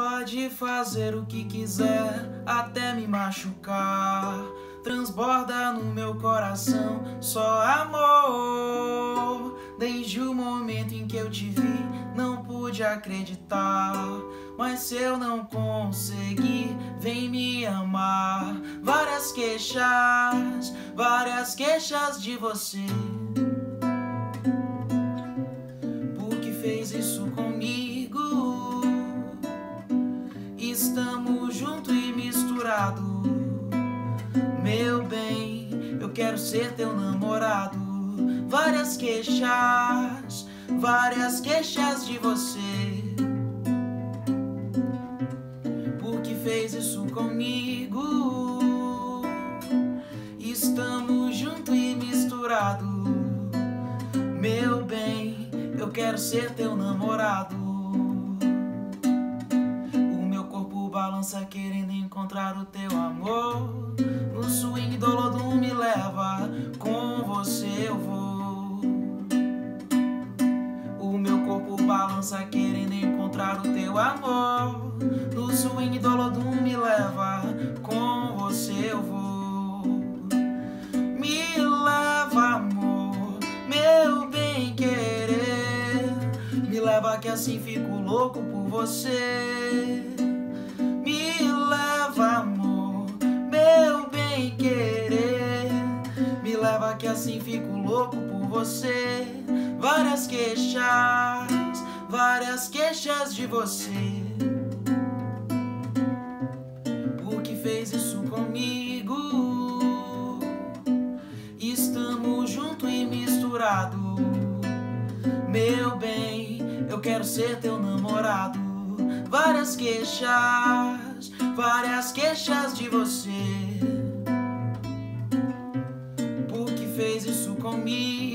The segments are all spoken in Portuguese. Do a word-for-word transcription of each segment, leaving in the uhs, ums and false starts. Pode fazer o que quiser, até me machucar. Transborda no meu coração só amor. Desde o momento em que eu te vi, não pude acreditar. Mas se eu não conseguir, vem me amar. Várias queixas, várias queixas de você. Por que fez isso comigo? Estamos juntos e misturados. Meu bem, eu quero ser teu namorado. Várias queixas, várias queixas de você. Por que fez isso comigo? Estamos juntos e misturados. Meu bem, eu quero ser teu namorado. O meu corpo balança querendo encontrar o teu amor. No swing do Olodum me leva, com você eu vou. Balança querendo encontrar o teu amor. No swing do Olodum me leva, com você eu vou. Me leva, amor, meu bem querer. Me leva que assim fico louco por você. Me leva, amor, meu bem querer. Me leva que assim fico louco por você. Várias queixas, várias queixas de você. Por que fez isso comigo? Estamos juntos e misturados. Meu bem, eu quero ser teu namorado. Várias queixas, várias queixas de você. Por que fez isso comigo?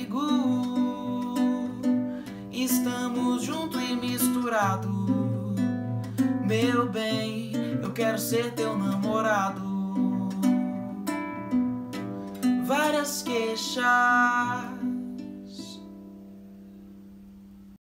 Estamos juntos e misturados. Meu bem, eu quero ser teu namorado. Várias queixas.